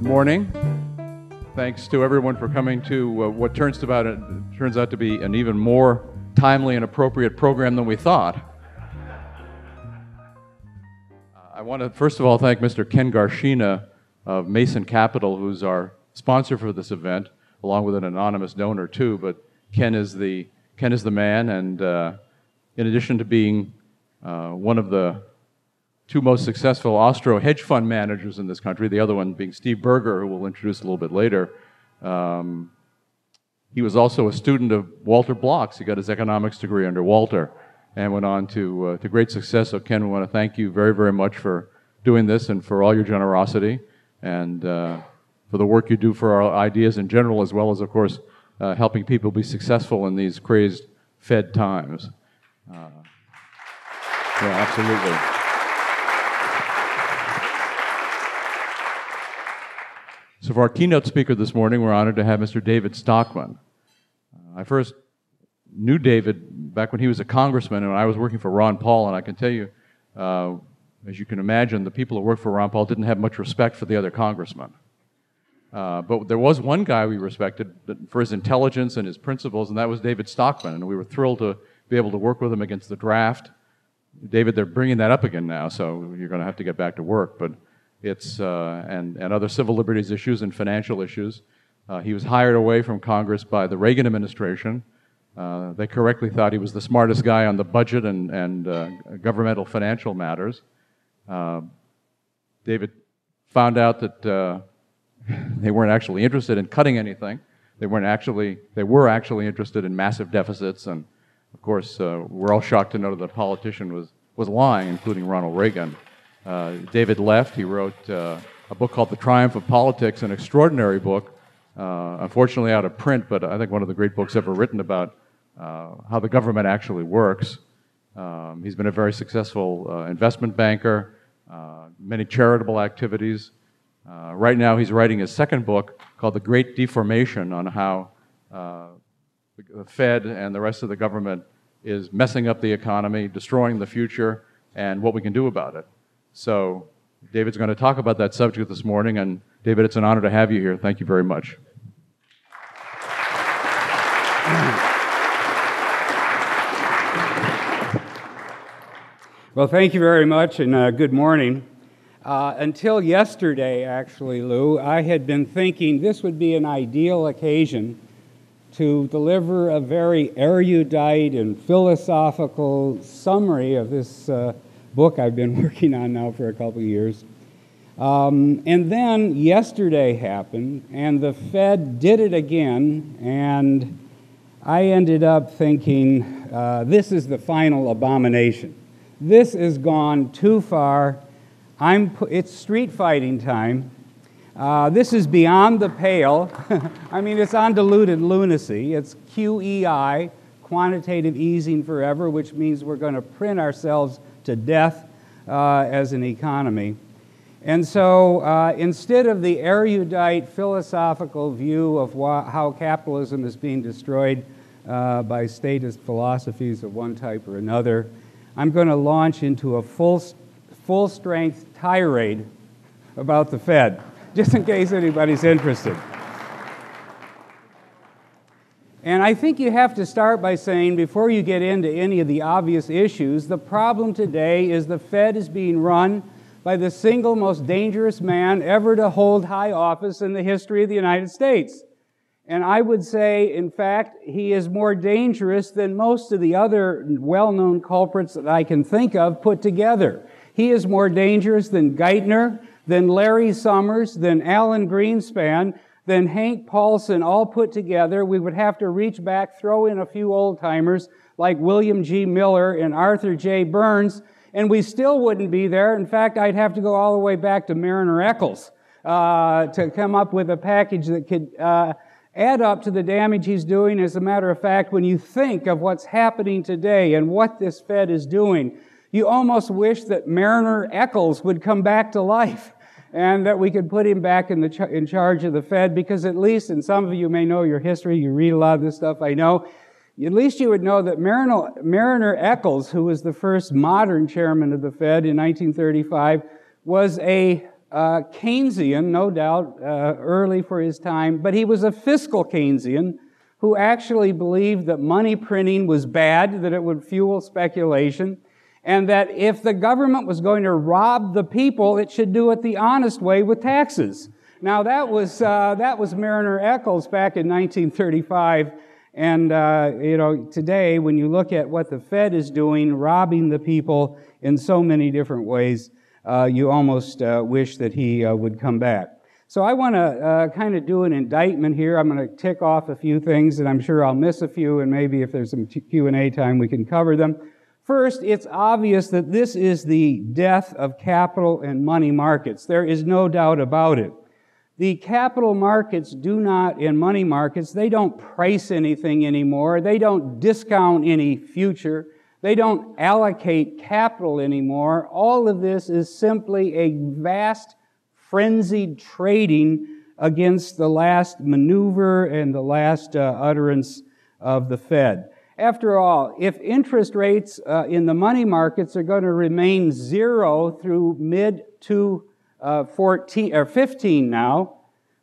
Good morning. Thanks to everyone for coming to what turns out to be an even more timely and appropriate program than we thought. I want to first of all thank Mr. Ken Garshina of Mason Capital, who's our sponsor for this event, along with an anonymous donor too. But Ken is the man, and in addition to being one of the two most successful Austro hedge fund managers in this country, the other one being Steve Berger, who we'll introduce a little bit later, he was also a student of Walter Block's. He got his economics degree under Walter and went on to great success. So Ken, we want to thank you very, very much for doing this and for all your generosity and for the work you do for our ideas in general, as well as, of course, helping people be successful in these crazed Fed times. Yeah, absolutely. So for our keynote speaker this morning, we're honored to have Mr. David Stockman. I first knew David back when he was a congressman and I was working for Ron Paul, and I can tell you, as you can imagine, the people who worked for Ron Paul didn't have much respect for the other congressmen. But there was one guy we respected for his intelligence and his principles, and that was David Stockman, and we were thrilled to be able to work with him against the draft. David, they're bringing that up again now, so you're going to have to get back to work, but it's, and other civil liberties issues and financial issues. He was hired away from Congress by the Reagan administration. They correctly thought he was the smartest guy on the budget and governmental financial matters. David found out that they weren't actually interested in cutting anything. They were actually interested in massive deficits, and of course we're all shocked to know that a politician was lying, including Ronald Reagan. David left. He wrote a book called The Triumph of Politics, an extraordinary book, unfortunately out of print, but I think one of the great books ever written about how the government actually works. He's been a very successful investment banker, many charitable activities. Right now he's writing his second book called The Great Deformation, on how the Fed and the rest of the government is messing up the economy, destroying the future, and what we can do about it. So David's going to talk about that subject this morning, and David, it's an honor to have you here. Thank you very much. Well, thank you very much, and good morning. Until yesterday, actually, Lou, I had been thinking this would be an ideal occasion to deliver a very erudite and philosophical summary of this book I've been working on now for a couple of years. And then yesterday happened, and the Fed did it again, and I ended up thinking, this is the final abomination. This has gone too far. It's street fighting time. This is beyond the pale. I mean, it's undiluted lunacy. It's QEI, quantitative easing forever, which means we're going to print ourselves to death as an economy. And so instead of the erudite philosophical view of how capitalism is being destroyed by statist philosophies of one type or another, I'm going to launch into a full-strength tirade about the Fed, just in case anybody's interested. And I think you have to start by saying, before you get into any of the obvious issues, the problem today is the Fed is being run by the single most dangerous man ever to hold high office in the history of the United States. And I would say, in fact, he is more dangerous than most of the other well-known culprits that I can think of put together. He is more dangerous than Geithner, than Larry Summers, than Alan Greenspan, than Hank Paulson, all put together. We would have to reach back, throw in a few old-timers like William G. Miller and Arthur J. Burns, and we still wouldn't be there. In fact, I'd have to go all the way back to Mariner Eccles to come up with a package that could add up to the damage he's doing. As a matter of fact, when you think of what's happening today and what this Fed is doing, you almost wish that Mariner Eccles would come back to life, and that we could put him back in charge of the Fed, because at least, and some of you may know your history, you read a lot of this stuff, I know, at least you would know that Mariner Eccles, who was the first modern chairman of the Fed in 1935, was a Keynesian, no doubt, early for his time, but he was a fiscal Keynesian who actually believed that money printing was bad, that it would fuel speculation, and that if the government was going to rob the people, it should do it the honest way with taxes. Now, that was Mariner Eccles back in 1935, and you know, today, when you look at what the Fed is doing, robbing the people in so many different ways, you almost wish that he would come back. So I want to kind of do an indictment here. I'm going to tick off a few things, and I'm sure I'll miss a few, and maybe if there's some Q&A time, we can cover them. First, it's obvious that this is the death of capital and money markets. There is no doubt about it. The capital markets do not, in money markets, they don't price anything anymore. They don't discount any future. They don't allocate capital anymore. All of this is simply a vast, frenzied trading against the last maneuver and the last utterance of the Fed. After all, if interest rates in the money markets are going to remain zero through mid-2014, 14 or 15 now,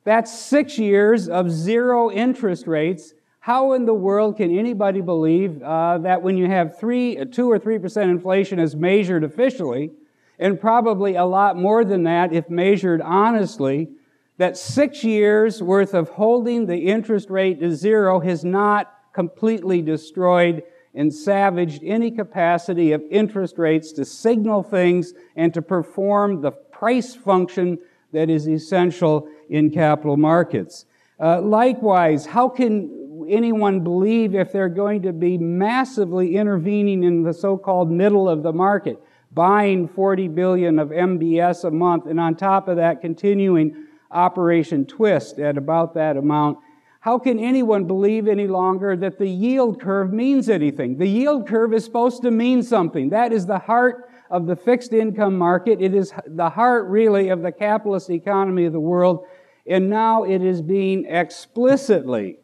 that's 6 years of zero interest rates. How in the world can anybody believe that when you have 2 or 3% inflation as measured officially, and probably a lot more than that if measured honestly, that 6 years worth of holding the interest rate to zero has not completely destroyed and savaged any capacity of interest rates to signal things and to perform the price function that is essential in capital markets. Likewise, how can anyone believe if they're going to be massively intervening in the so-called middle of the market, buying 40 billion of MBS a month, and on top of that continuing Operation Twist at about that amount? How can anyone believe any longer that the yield curve means anything? The yield curve is supposed to mean something. That is the heart of the fixed income market. It is the heart, really, of the capitalist economy of the world, and now it is being explicitly,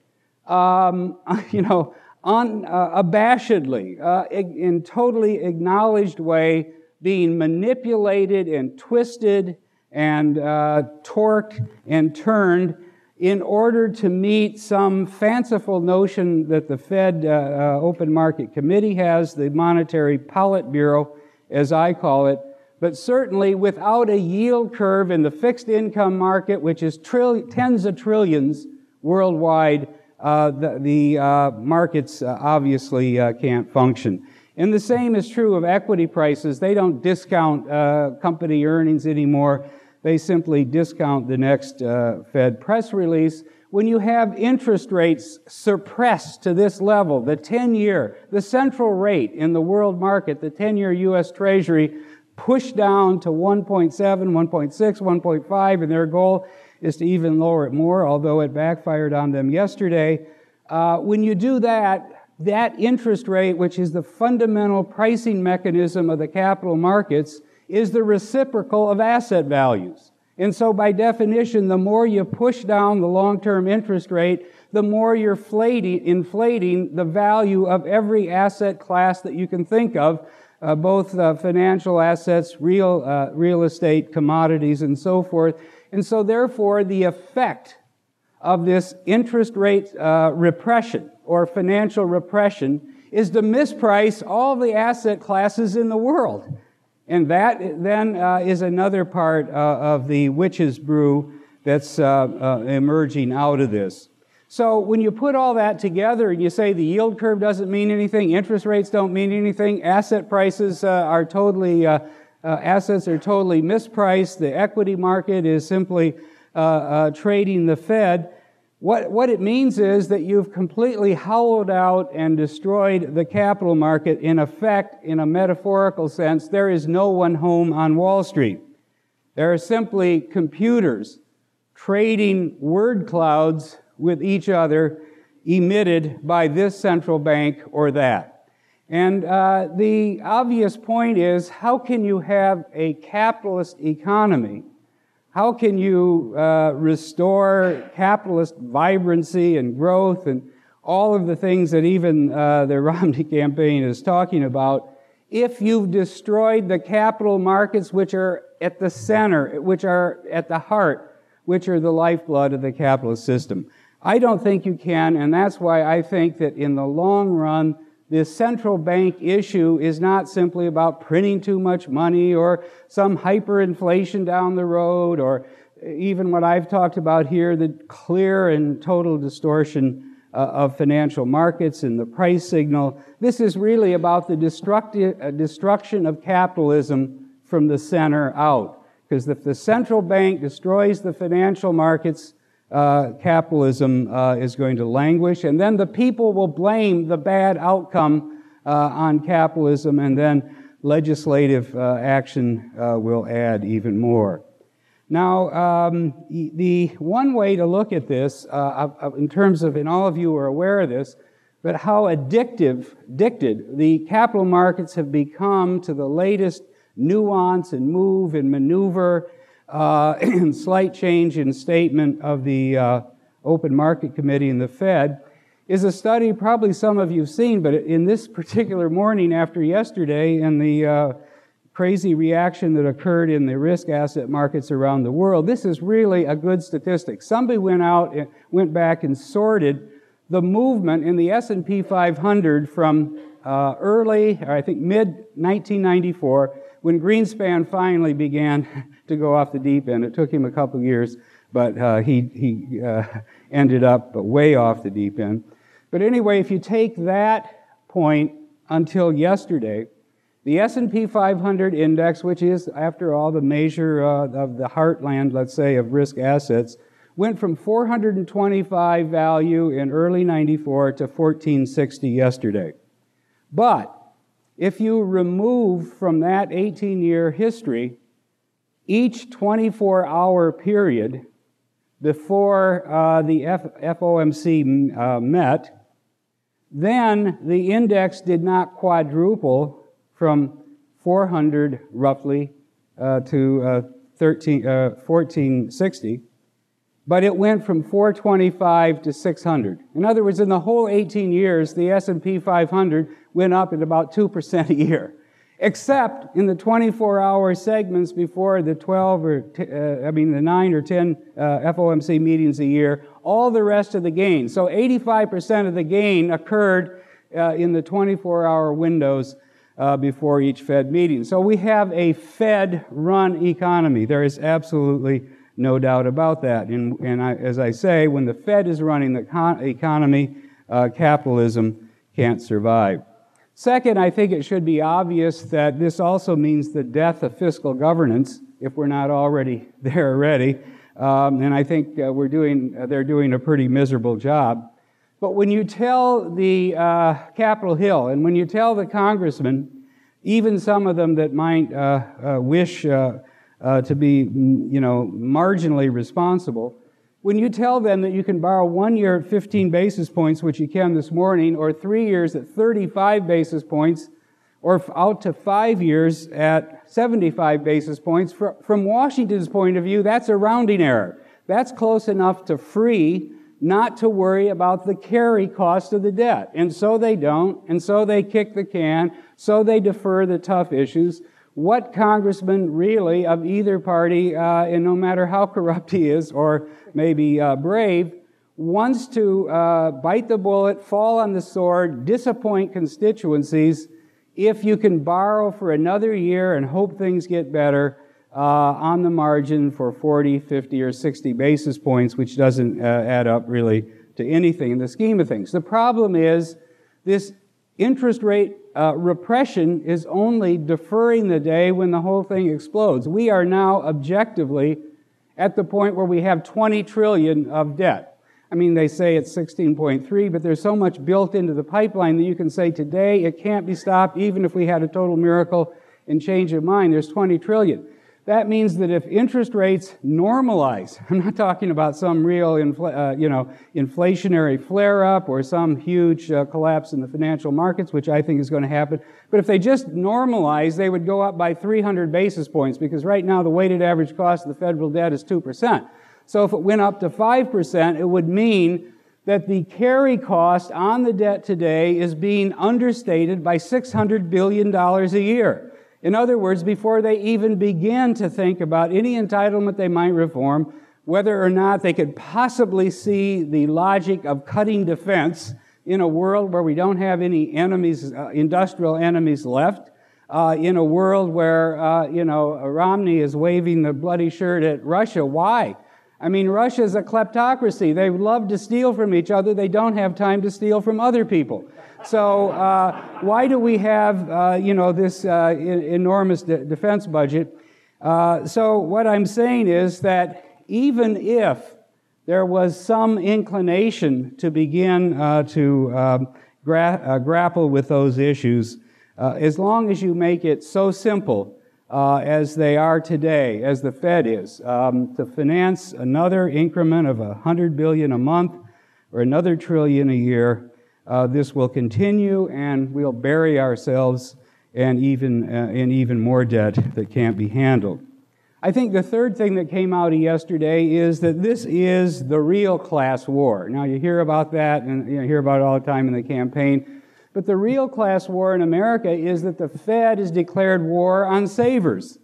unabashedly, in totally acknowledged way, being manipulated and twisted and torqued and turned in order to meet some fanciful notion that the Fed Open Market Committee has, the Monetary Politburo, as I call it, but certainly without a yield curve in the fixed income market, which is tens of trillions worldwide, the markets obviously can't function. And the same is true of equity prices. They don't discount company earnings anymore. They simply discount the next Fed press release. When you have interest rates suppressed to this level, the 10-year, the central rate in the world market, the 10-year U.S. Treasury pushed down to 1.7, 1.6, 1.5, and their goal is to even lower it more, although it backfired on them yesterday. When you do that, that interest rate, which is the fundamental pricing mechanism of the capital markets, is the reciprocal of asset values. And so by definition, the more you push down the long-term interest rate, the more you're inflating the value of every asset class that you can think of, both financial assets, real estate, commodities, and so forth. And so therefore, the effect of this interest rate repression or financial repression is to misprice all the asset classes in the world. And that then is another part of the witch's brew that's emerging out of this. So when you put all that together and you say the yield curve doesn't mean anything, interest rates don't mean anything, asset prices are totally, assets are totally mispriced, the equity market is simply trading the Fed, what it means is that you've completely hollowed out and destroyed the capital market. In effect, in a metaphorical sense, there is no one home on Wall Street. There are simply computers trading word clouds with each other emitted by this central bank or that. And the obvious point is, how can you have a capitalist economy? How can you restore capitalist vibrancy and growth and all of the things that even the Romney campaign is talking about if you've destroyed the capital markets, which are at the center, which are at the heart, which are the lifeblood of the capitalist system. I don't think you can, and that's why I think that in the long run, this central bank issue is not simply about printing too much money or some hyperinflation down the road, or even what I've talked about here, the clear and total distortion of financial markets and the price signal. This is really about the destruction of capitalism from the center out. Because if the central bank destroys the financial markets, capitalism is going to languish, and then the people will blame the bad outcome on capitalism, and then legislative action will add even more. Now, the one way to look at this, in terms of, and all of you are aware of this, but how addicted the capital markets have become to the latest nuance and move and maneuver and slight change in statement of the Open Market Committee and the Fed, is a study probably some of you have seen, but in this particular morning after yesterday and the crazy reaction that occurred in the risk asset markets around the world, this is really a good statistic. Somebody went back and sorted the movement in the S&P 500 from mid-1994, when Greenspan finally began to go off the deep end. It took him a couple of years, but he ended up way off the deep end. But anyway, if you take that point until yesterday, the S&P 500 index, which is, after all, the measure of the heartland, let's say, of risk assets, went from 425 value in early 94 to 1460 yesterday. But if you remove from that 18-year history each 24-hour period before the FOMC met, then the index did not quadruple from 400 roughly to 1460, but it went from 425 to 600. In other words, in the whole 18 years, the S&P 500 went up at about 2% a year, except in the 24-hour segments before the 9 or 10 FOMC meetings a year, all the rest of the gain. So 85% of the gain occurred in the 24-hour windows before each Fed meeting. So we have a Fed-run economy. There is absolutely no doubt about that. And as I say, when the Fed is running the economy, capitalism can't survive. Second, I think it should be obvious that this also means the death of fiscal governance, if we're not already there already. And I think they're doing a pretty miserable job. But when you tell the Capitol Hill, and when you tell the congressmen, even some of them that might wish to be, marginally responsible, when you tell them that you can borrow 1 year at 15 basis points, which you can this morning, or 3 years at 35 basis points, or out to 5 years at 75 basis points, from Washington's point of view, that's a rounding error. That's close enough to free not to worry about the carry cost of the debt. And so they don't, and so they kick the can, so they defer the tough issues. What congressman really of either party, and no matter how corrupt he is or maybe brave, wants to bite the bullet, fall on the sword, disappoint constituencies if you can borrow for another year and hope things get better on the margin for 40, 50, or 60 basis points, which doesn't add up really to anything in the scheme of things. The problem is this interest rate repression is only deferring the day when the whole thing explodes. We are now objectively at the point where we have $20 trillion of debt. I mean, they say it's 16.3, but there's so much built into the pipeline that you can say today it can't be stopped, even if we had a total miracle and change of mind. There's $20 trillion. That means that if interest rates normalize, I'm not talking about some real inflationary flare-up or some huge collapse in the financial markets, which I think is going to happen, but if they just normalize, they would go up by 300 basis points, because right now the weighted average cost of the federal debt is 2%. So if it went up to 5%, it would mean that the carry cost on the debt today is being understated by $600 billion a year. In other words, before they even began to think about any entitlement they might reform, whether or not they could possibly see the logic of cutting defense in a world where we don't have any enemies, industrial enemies left, in a world where, Romney is waving the bloody shirt at Russia. Why? I mean, Russia's a kleptocracy. They love to steal from each other. They don't have time to steal from other people. So why do we have, this enormous defense budget? So what I'm saying is that even if there was some inclination to begin to grapple with those issues, as long as you make it so simple as they are today, as the Fed is, to finance another increment of $100 billion a month or another trillion a year, this will continue, and we'll bury ourselves and in even more debt that can't be handled. I think the third thing that came out yesterday is that this is the real class war. Now, you hear about that, and you hear about it all the time in the campaign. But the real class war in America is that the Fed has declared war on savers.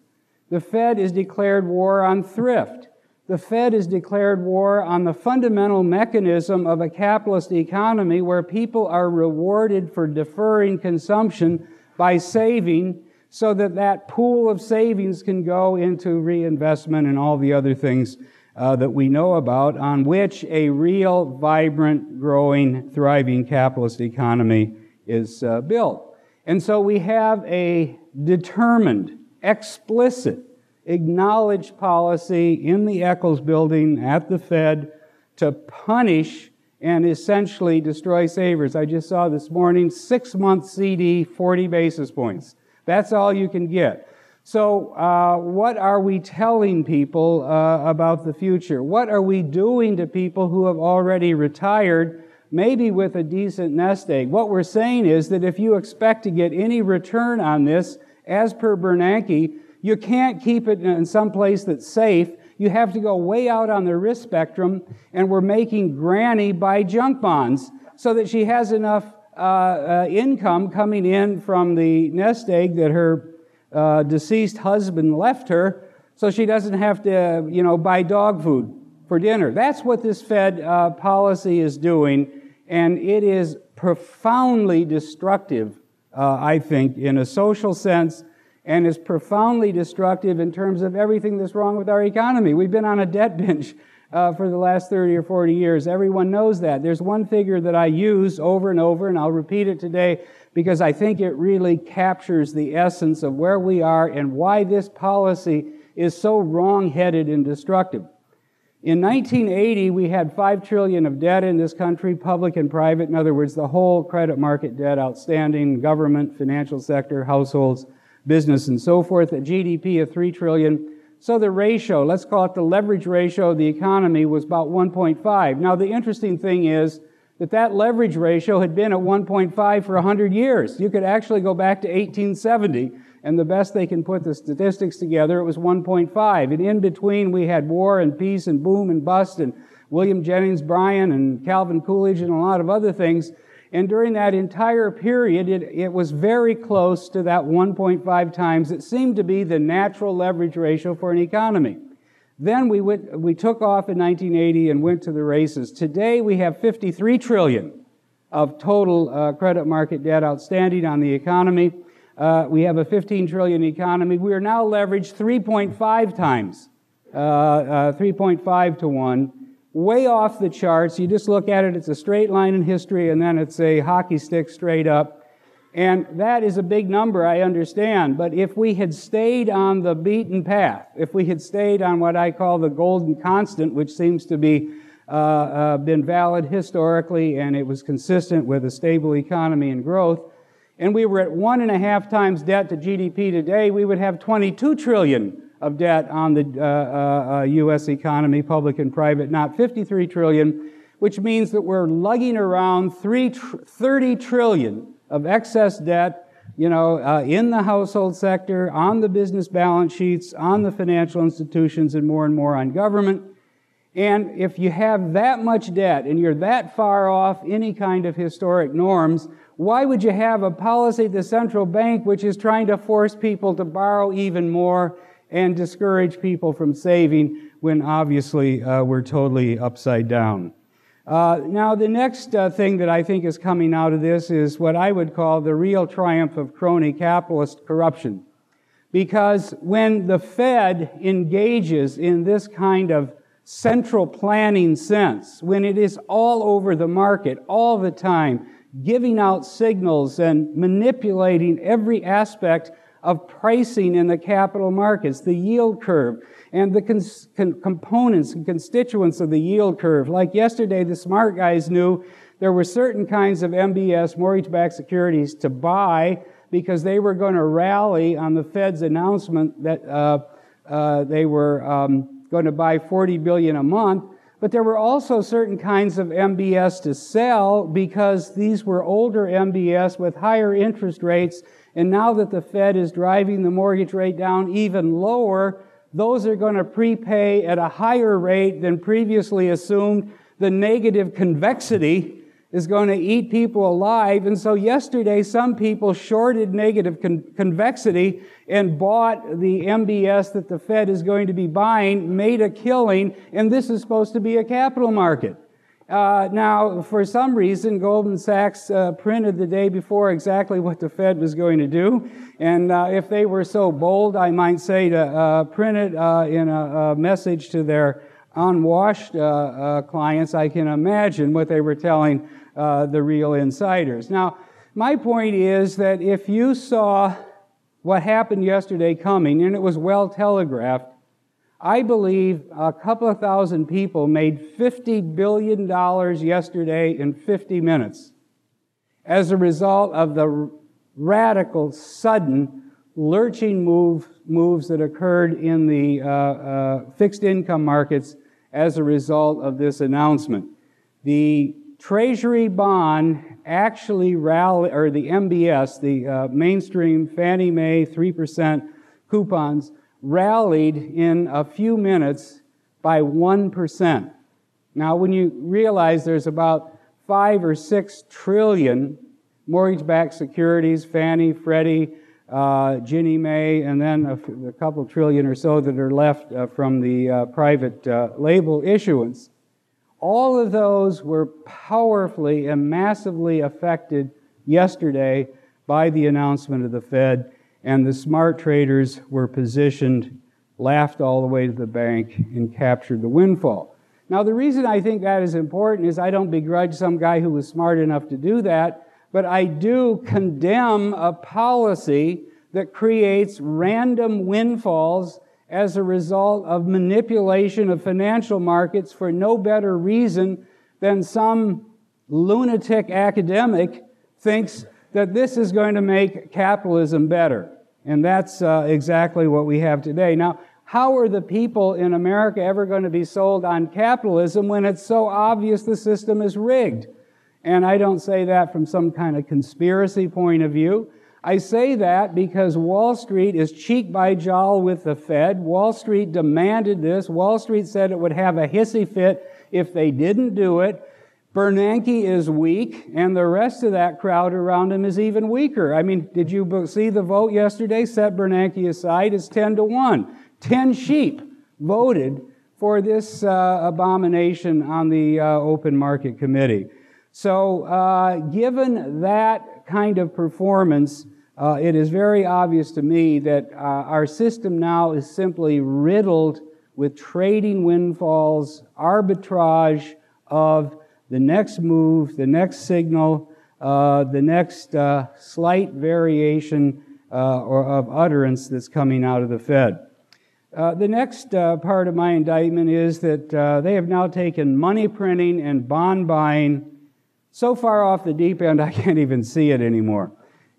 The Fed has declared war on thrift. The Fed has declared war on the fundamental mechanism of a capitalist economy where people are rewarded for deferring consumption by saving so that that pool of savings can go into reinvestment and all the other things that we know about, on which a real, vibrant, growing, thriving capitalist economy is built. And so we have a determined, explicit, acknowledged policy in the Eccles building at the Fed to punish and essentially destroy savers. I just saw this morning, 6-month CD, 40 basis points. That's all you can get. So what are we telling people about the future? What are we doing to people who have already retired, maybe with a decent nest egg? What we're saying is that if you expect to get any return on this, as per Bernanke, you can't keep it in some place that's safe. You have to go way out on the risk spectrum, and we're making Granny buy junk bonds so that she has enough income coming in from the nest egg that her deceased husband left her, so she doesn't have to, buy dog food for dinner. That's what this Fed policy is doing, and it is profoundly destructive, I think, in a social sense, and is profoundly destructive in terms of everything that's wrong with our economy. We've been on a debt binge for the last 30 or 40 years. Everyone knows that. There's one figure that I use over and over, and I'll repeat it today because I think it really captures the essence of where we are and why this policy is so wrong-headed and destructive. In 1980, we had $5 trillion of debt in this country, public and private. In other words, the whole credit market debt outstanding, government, financial sector, households, business, and so forth, a GDP of $3 trillion. So the ratio, let's call it the leverage ratio of the economy, was about 1.5. Now, the interesting thing is that that leverage ratio had been at 1.5 for 100 years. You could actually go back to 1870, and the best they can put the statistics together, it was 1.5. And in between, we had war and peace and boom and bust and William Jennings Bryan and Calvin Coolidge and a lot of other things. And during that entire period, it was very close to that 1.5 times. It seemed to be the natural leverage ratio for an economy. Then we took off in 1980 and went to the races. Today, we have $53 trillion of total credit market debt outstanding on the economy. We have a $15 trillion economy. We are now leveraged 3.5 times, 3.5 to 1. Way off the charts. You just look at it, it's a straight line in history, and then it's a hockey stick straight up. And that is a big number, I understand. But if we had stayed on the beaten path, if we had stayed on what I call the golden constant, which seems to be been valid historically, and it was consistent with a stable economy and growth, and we were at 1.5 times debt to GDP today, we would have $22 trillion of debt on the U.S. economy, public and private, not $53 trillion, which means that we're lugging around $30 trillion of excess debt, in the household sector, on the business balance sheets, on the financial institutions, and more on government. And if you have that much debt and you're that far off any kind of historic norms, Why would you have a policy at the central bank which is trying to force people to borrow even more and discourage people from saving when obviously we're totally upside down? Now, the next thing that I think is coming out of this is what I would call the real triumph of crony capitalist corruption. Because when the Fed engages in this kind of central planning sense, when it is all over the market all the time, giving out signals and manipulating every aspect of pricing in the capital markets, the yield curve, and the components and constituents of the yield curve. Like yesterday, the smart guys knew there were certain kinds of MBS, mortgage-backed securities, to buy because they were going to rally on the Fed's announcement that they were going to buy $40 billion a month. But there were also certain kinds of MBS to sell because these were older MBS with higher interest rates. And now that the Fed is driving the mortgage rate down even lower, those are going to prepay at a higher rate than previously assumed. The negative convexity is going to eat people alive. And so yesterday, some people shorted negative convexity and bought the MBS that the Fed is going to be buying, made a killing, and this is supposed to be a capital market. Now, for some reason, Goldman Sachs printed the day before exactly what the Fed was going to do. And if they were so bold, I might say, to print it in a message to their unwashed clients, I can imagine what they were telling the real insiders. Now, my point is that if you saw what happened yesterday coming, and it was well telegraphed, I believe a couple of thousand people made $50 billion yesterday in 50 minutes as a result of the radical, sudden, lurching moves that occurred in the fixed income markets as a result of this announcement. The Treasury bond actually rallied, or the MBS, the mainstream Fannie Mae 3% coupons, rallied in a few minutes by 1%. Now, when you realize there's about 5 or 6 trillion mortgage-backed securities, Fannie, Freddie, Ginnie Mae, and then a couple trillion or so that are left from the private label issuance. All of those were powerfully and massively affected yesterday by the announcement of the Fed, and the smart traders were positioned, laughed all the way to the bank, and captured the windfall. Now, the reason I think that is important is I don't begrudge some guy who was smart enough to do that, but I do condemn a policy that creates random windfalls as a result of manipulation of financial markets for no better reason than some lunatic academic thinks that this is going to make capitalism better. And that's exactly what we have today. Now, how are the people in America ever going to be sold on capitalism when it's so obvious the system is rigged? And I don't say that from some kind of conspiracy point of view. I say that because Wall Street is cheek by jowl with the Fed. Wall Street demanded this. Wall Street said it would have a hissy fit if they didn't do it. Bernanke is weak, and the rest of that crowd around him is even weaker. I mean, did you see the vote yesterday? Set Bernanke aside. It's 10-1. 10 sheep voted for this abomination on the Open Market Committee. So given that kind of performance, it is very obvious to me that our system now is simply riddled with trading windfalls, arbitrage of the next move, the next signal, the next slight variation or of utterance that's coming out of the Fed. The next part of my indictment is that they have now taken money printing and bond buying so far off the deep end, I can't even see it anymore.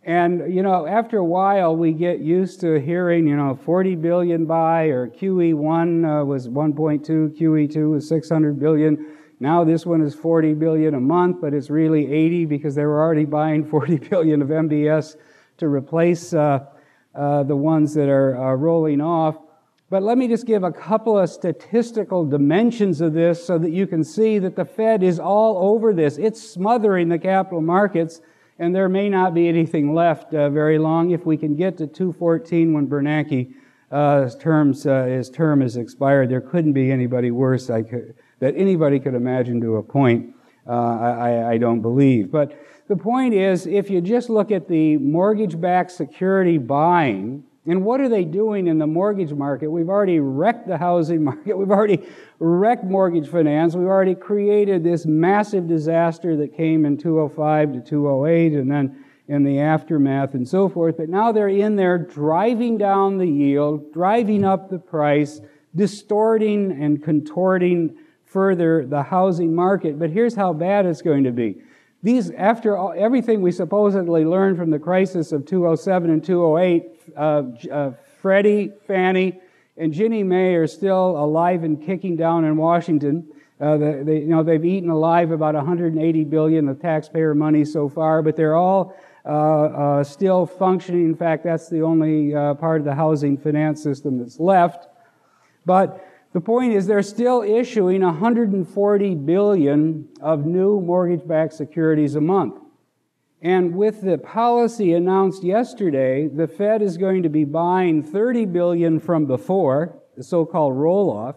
And, you know, after a while, we get used to hearing, you know, 40 billion buy, or QE1 was 1.2, QE2 was 600 billion. Now this one is 40 billion a month, but it's really 80 because they were already buying 40 billion of MBS to replace the ones that are rolling off. But let me just give a couple of statistical dimensions of this so that you can see that the Fed is all over this. It's smothering the capital markets, and there may not be anything left very long if we can get to 2014 when Bernanke his term is expired. There couldn't be anybody worse that anybody could imagine to a point, I don't believe. But the point is, if you just look at the mortgage-backed security buying, and what are they doing in the mortgage market? We've already wrecked the housing market. We've already wrecked mortgage finance. We've already created this massive disaster that came in 2005 to 2008 and then in the aftermath and so forth. But now they're in there driving down the yield, driving up the price, distorting and contorting further the housing market. But here's how bad it's going to be. These, after all, everything we supposedly learned from the crisis of 2007 and 2008, Freddie, Fannie, and Ginnie Mae are still alive and kicking down in Washington. You know, they've eaten alive about $180 billion of taxpayer money so far, but they're all still functioning. In fact, that's the only part of the housing finance system that's left. But the point is they're still issuing $140 billion of new mortgage-backed securities a month. And with the policy announced yesterday, the Fed is going to be buying $30 billion from before, the so-called roll-off.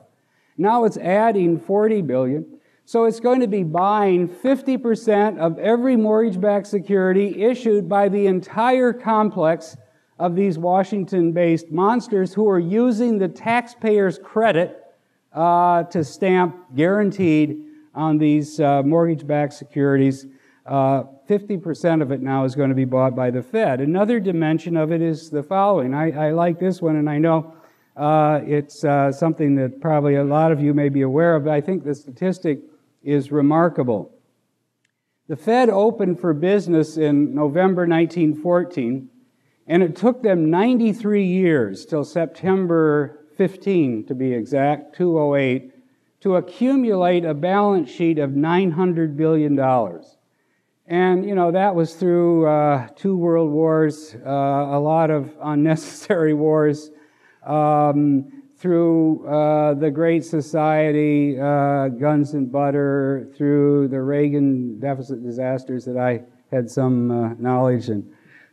Now it's adding $40 billion. So it's going to be buying 50% of every mortgage-backed security issued by the entire complex of these Washington-based monsters who are using the taxpayers' credit to stamp guaranteed on these mortgage-backed securities. 50% of it now is going to be bought by the Fed. Another dimension of it is the following. I like this one, and I know it's something that probably a lot of you may be aware of, but I think the statistic is remarkable. The Fed opened for business in November 1914, and it took them 93 years, till September 15 to be exact, 2008, to accumulate a balance sheet of $900 billion. And, you know, that was through 2 world wars, a lot of unnecessary wars, through the Great Society, guns and butter, through the Reagan deficit disasters that I had some knowledge and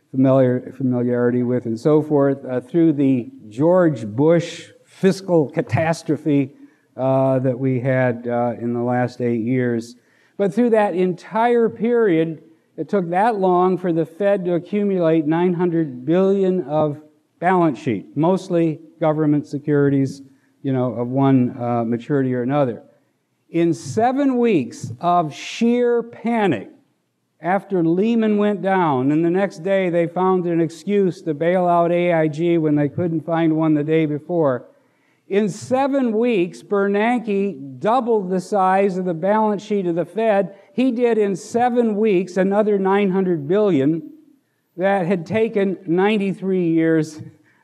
familiarity with and so forth, through the George Bush fiscal catastrophe that we had in the last 8 years. But through that entire period, it took that long for the Fed to accumulate $900 billion of balance sheet, mostly government securities, you know, of one maturity or another. In 7 weeks of sheer panic, after Lehman went down, and the next day they found an excuse to bail out AIG when they couldn't find one the day before, in 7 weeks, Bernanke doubled the size of the balance sheet of the Fed. He did in 7 weeks another $900 billion that had taken 93 years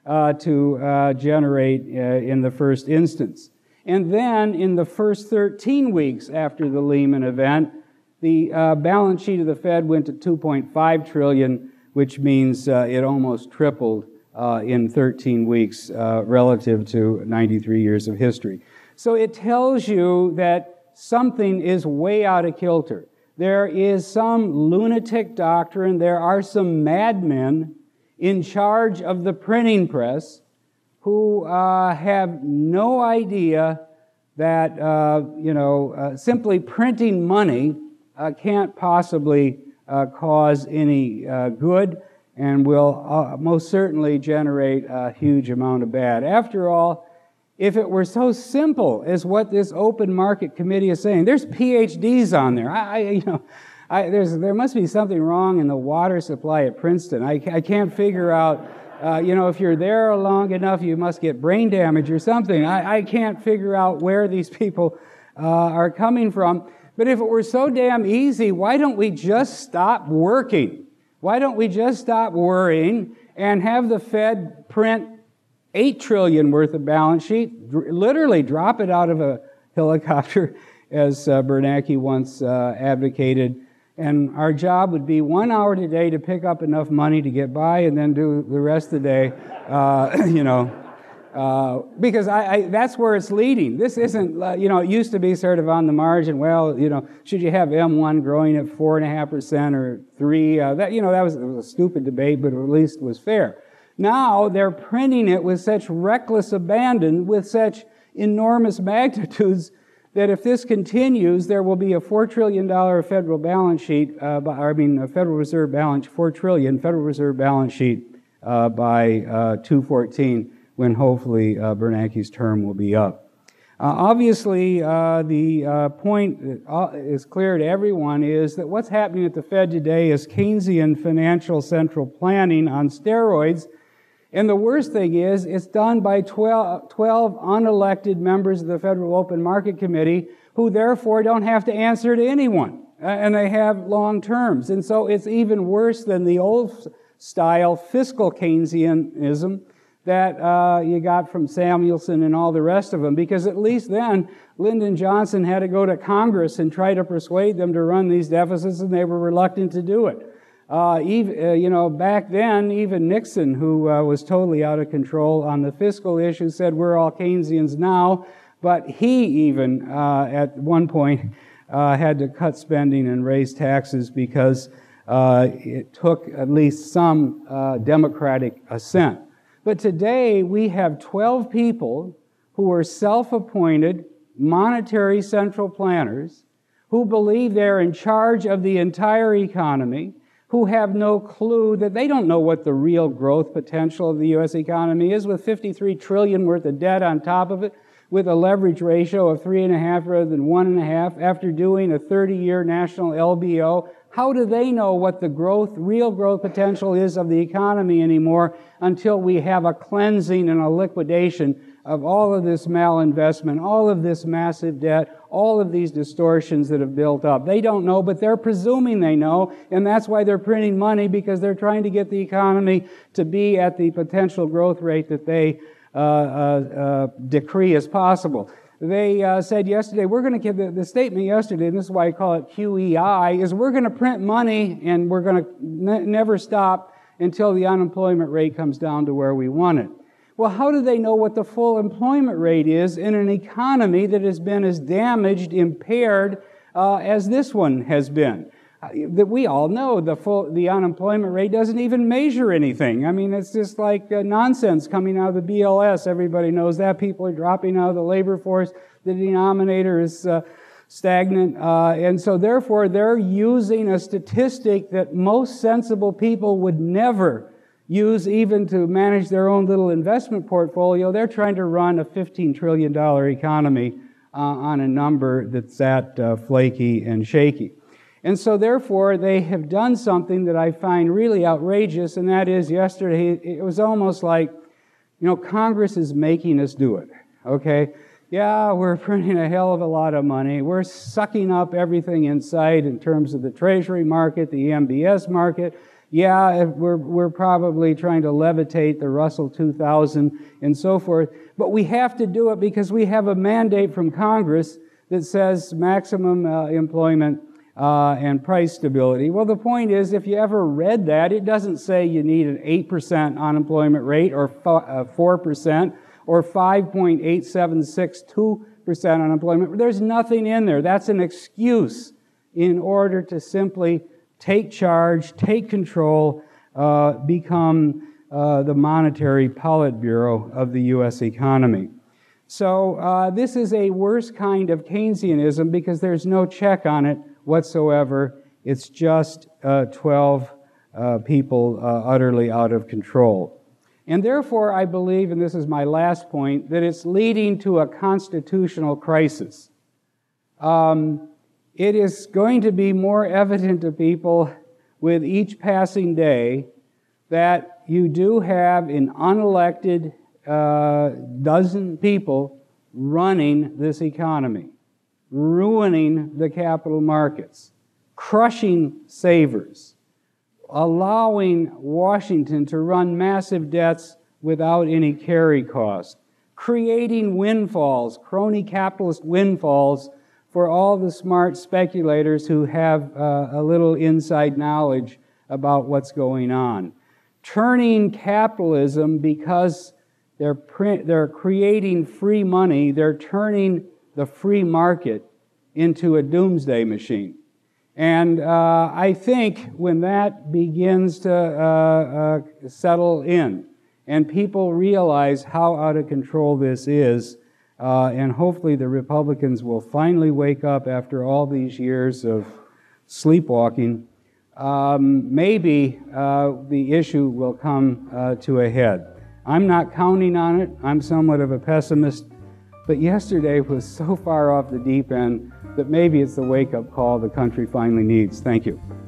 to generate in the first instance. And then in the first 13 weeks after the Lehman event, the balance sheet of the Fed went to $2.5 trillion, which means it almost tripled in 13 weeks relative to 93 years of history. So it tells you that something is way out of kilter. There is some lunatic doctrine, there are some madmen in charge of the printing press who have no idea that simply printing money can't possibly cause any good, and will most certainly generate a huge amount of bad. After all, if it were so simple as what this open market committee is saying, there's PhDs on there. There must be something wrong in the water supply at Princeton. I can't figure out, if you're there long enough, you must get brain damage or something. I can't figure out where these people are coming from. But if it were so damn easy, why don't we just stop working? Why don't we just stop worrying and have the Fed print $8 trillion worth of balance sheet, literally drop it out of a helicopter, as Bernanke once advocated, and our job would be 1 hour today to pick up enough money to get by and then do the rest of the day, because that's where it's leading. This isn't, you know, it used to be sort of on the margin. Well, you know, should you have M1 growing at 4.5% or 3? That, you know, that was a stupid debate, but at least was fair. Now they're printing it with such reckless abandon, with such enormous magnitudes, that if this continues, there will be a $4 trillion federal balance sheet, a Federal Reserve balance, $4 trillion Federal Reserve balance sheet by 2014, when hopefully Bernanke's term will be up. Obviously, the point that is clear to everyone is that what's happening at the Fed today is Keynesian financial central planning on steroids. And the worst thing is, it's done by 12 unelected members of the Federal Open Market Committee, who therefore don't have to answer to anyone, and they have long terms. And so it's even worse than the old-style fiscal Keynesianism that you got from Samuelson and all the rest of them, because at least then Lyndon Johnson had to go to Congress and try to persuade them to run these deficits, and they were reluctant to do it. You know, back then, even Nixon, who was totally out of control on the fiscal issue, said we're all Keynesians now, but he even, at one point, had to cut spending and raise taxes because it took at least some Democratic assent. But today, we have 12 people who are self-appointed monetary central planners who believe they're in charge of the entire economy, who have no clue that they don't know what the real growth potential of the U.S. economy is, with $53 trillion worth of debt on top of it, with a leverage ratio of 3.5 rather than 1.5, after doing a 30-year national LBO. How do they know what the growth, real growth potential is of the economy anymore until we have a cleansing and a liquidation of all of this malinvestment, all of this massive debt, all of these distortions that have built up? They don't know, but they're presuming they know, and that's why they're printing money, because they're trying to get the economy to be at the potential growth rate that they decree as possible. They said yesterday, we're going to give the statement yesterday, and this is why I call it QEI, is we're going to print money and we're going to never stop until the unemployment rate comes down to where we want it. Well, how do they know what the full employment rate is in an economy that has been as damaged, impaired as this one has been? That we all know the unemployment rate doesn't even measure anything. I mean, it's just like nonsense coming out of the BLS. Everybody knows that. People are dropping out of the labor force. The denominator is stagnant. And so, therefore, they're using a statistic that most sensible people would never use even to manage their own little investment portfolio. They're trying to run a $15 trillion economy on a number that's that flaky and shaky. And so therefore, they have done something that I find really outrageous, and that is yesterday, it was almost like, you know, Congress is making us do it, okay? Yeah, we're printing a hell of a lot of money. We're sucking up everything in sight in terms of the Treasury market, the MBS market. Yeah, we're probably trying to levitate the Russell 2000 and so forth, but we have to do it because we have a mandate from Congress that says maximum employment and price stability. Well, the point is, if you ever read that, it doesn't say you need an 8% unemployment rate or 4% or 5.8762% unemployment. There's nothing in there. That's an excuse in order to simply take charge, take control, become the monetary Politburo of the U.S. economy. So this is a worse kind of Keynesianism because there's no check on it whatsoever. It's just 12 people utterly out of control. And therefore, I believe, and this is my last point, that it's leading to a constitutional crisis. It is going to be more evident to people with each passing day that you do have an unelected dozen people running this economy, ruining the capital markets, crushing savers, allowing Washington to run massive debts without any carry cost, creating windfalls, crony capitalist windfalls, for all the smart speculators who have a little inside knowledge about what's going on. Turning capitalism, because They're creating free money. They're turning the free market into a doomsday machine. And I think when that begins to settle in and people realize how out of control this is, and hopefully the Republicans will finally wake up after all these years of sleepwalking, maybe the issue will come to a head. I'm not counting on it. I'm somewhat of a pessimist. But yesterday was so far off the deep end that maybe it's the wake-up call the country finally needs. Thank you.